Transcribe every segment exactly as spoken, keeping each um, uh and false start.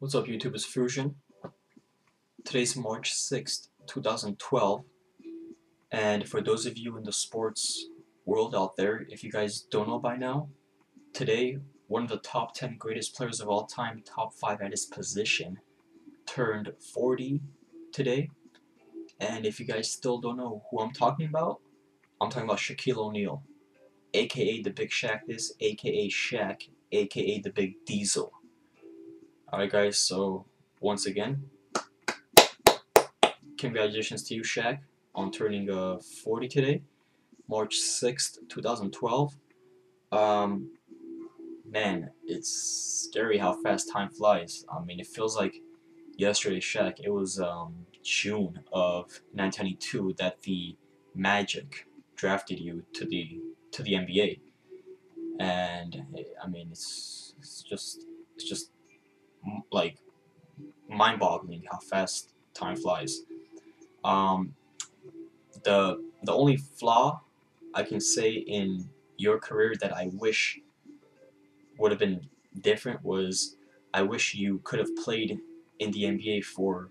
What's up, YouTube? It's Fusion. Today's March sixth, two thousand twelve. And for those of you in the sports world out there, if you guys don't know by now, today, one of the top ten greatest players of all time, top five at his position, turned forty today. And if you guys still don't know who I'm talking about, I'm talking about Shaquille O'Neal, aka the Big Shaq this, aka Shaq, aka the Big Diesel. Alright guys, so once again, congratulations to you, Shaq, on turning uh, forty today, March sixth, two thousand twelve. Um, man, it's scary how fast time flies. I mean, it feels like yesterday, Shaq, it was um, June of nineteen ninety-two that the Magic drafted you to the to the N B A, and I mean, it's it's just it's just like mind-boggling how fast time flies. Um, the the only flaw I can say in your career that I wish would have been different was I wish you could have played in the N B A for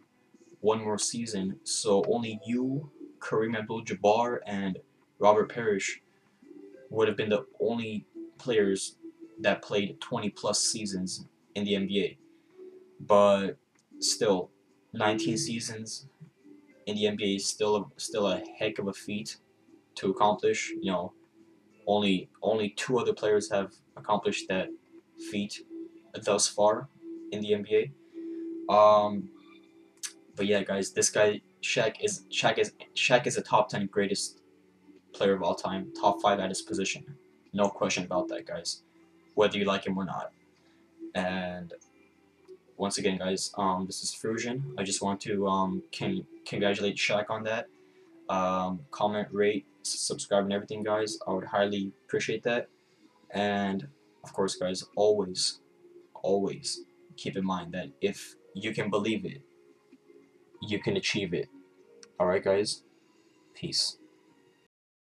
one more season, so only you, Kareem Abdul-Jabbar, and Robert Parrish would have been the only players that played twenty plus seasons in the N B A. But still, nineteen seasons in the N B A is still a, still a heck of a feat to accomplish. You know, only only two other players have accomplished that feat thus far in the N B A. Um, but yeah, guys, this guy Shaq is Shaq is Shaq is a top ten greatest player of all time, top five at his position. No question about that, guys. Whether you like him or not. And once again, guys, um, this is Fusion. I just want to um, can congratulate Shaq on that. Um, comment, rate, subscribe, and everything, guys. I would highly appreciate that. And of course, guys, always, always keep in mind that if you can believe it, you can achieve it. Alright, guys? Peace.